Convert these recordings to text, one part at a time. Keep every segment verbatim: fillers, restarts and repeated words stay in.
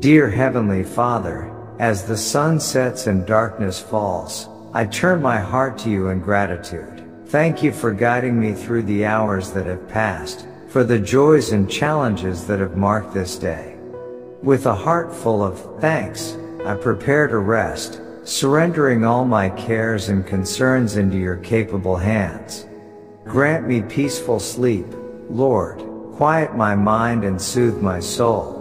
Dear Heavenly Father, as the sun sets and darkness falls, I turn my heart to you in gratitude. Thank you for guiding me through the hours that have passed, for the joys and challenges that have marked this day. With a heart full of thanks, I prepare to rest, surrendering all my cares and concerns into your capable hands. Grant me peaceful sleep, Lord. Quiet my mind and soothe my soul.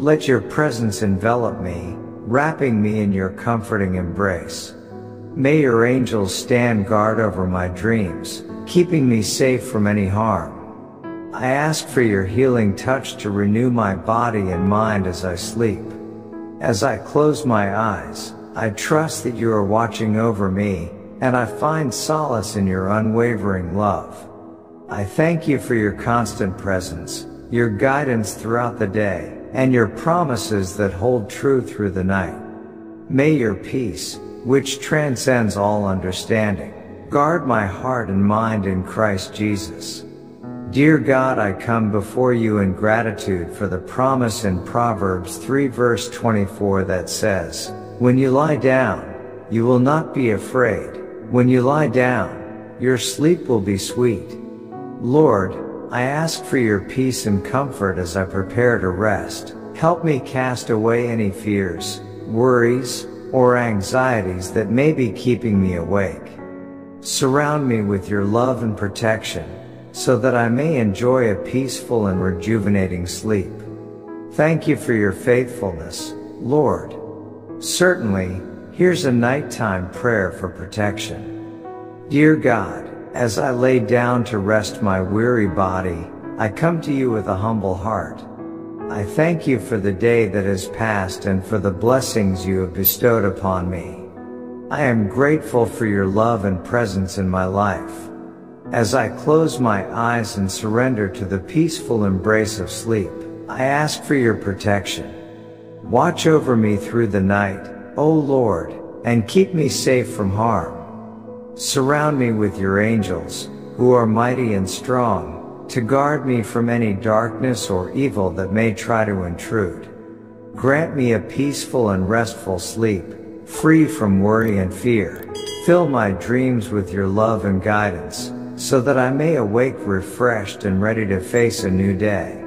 Let your presence envelop me, wrapping me in your comforting embrace. May your angels stand guard over my dreams, keeping me safe from any harm. I ask for your healing touch to renew my body and mind as I sleep. As I close my eyes, I trust that you are watching over me, and I find solace in your unwavering love. I thank you for your constant presence, your guidance throughout the day, and your promises that hold true through the night. May your peace, which transcends all understanding, guard my heart and mind in Christ Jesus. Dear God, I come before you in gratitude for the promise in Proverbs three verse twenty-four that says, "When you lie down, you will not be afraid. When you lie down, your sleep will be sweet." Lord, I ask for your peace and comfort as I prepare to rest. Help me cast away any fears, worries, or anxieties that may be keeping me awake. Surround me with your love and protection, so that I may enjoy a peaceful and rejuvenating sleep. Thank you for your faithfulness, Lord. Certainly, here's a nighttime prayer for protection. Dear God, as I lay down to rest my weary body, I come to you with a humble heart. I thank you for the day that has passed and for the blessings you have bestowed upon me. I am grateful for your love and presence in my life. As I close my eyes and surrender to the peaceful embrace of sleep, I ask for your protection. Watch over me through the night, O Lord, and keep me safe from harm. Surround me with your angels, who are mighty and strong, to guard me from any darkness or evil that may try to intrude. Grant me a peaceful and restful sleep, free from worry and fear. Fill my dreams with your love and guidance, so that I may awake refreshed and ready to face a new day.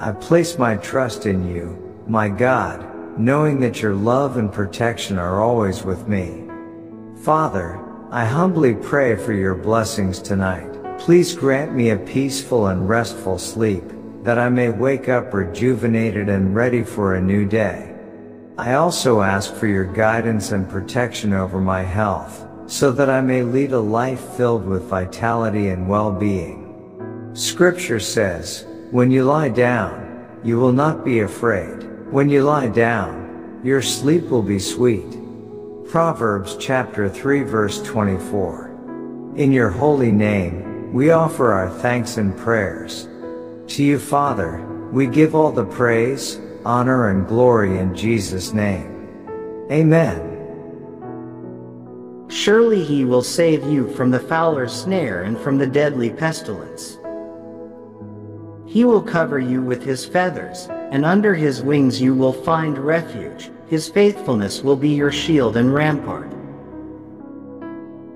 I place my trust in you, my God, knowing that your love and protection are always with me. Father, I humbly pray for your blessings tonight. Please grant me a peaceful and restful sleep, that I may wake up rejuvenated and ready for a new day. I also ask for your guidance and protection over my health, so that I may lead a life filled with vitality and well-being. Scripture says, "When you lie down, you will not be afraid. When you lie down, your sleep will be sweet." Proverbs chapter three verse twenty-four. In your holy name, we offer our thanks and prayers. To you, Father, we give all the praise, honor, and glory in Jesus' name. Amen. Surely he will save you from the fowler's snare and from the deadly pestilence. He will cover you with his feathers, and under his wings you will find refuge. His faithfulness will be your shield and rampart.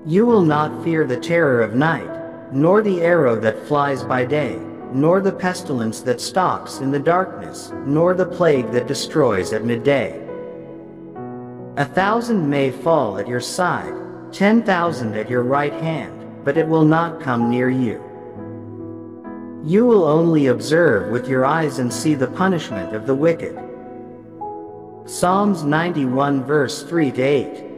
You will not fear the terror of night, nor the arrow that flies by day, nor the pestilence that stalks in the darkness, nor the plague that destroys at midday. A thousand may fall at your side, ten thousand at your right hand, but it will not come near you. You will only observe with your eyes and see the punishment of the wicked. Psalms ninety-one verse three to eight.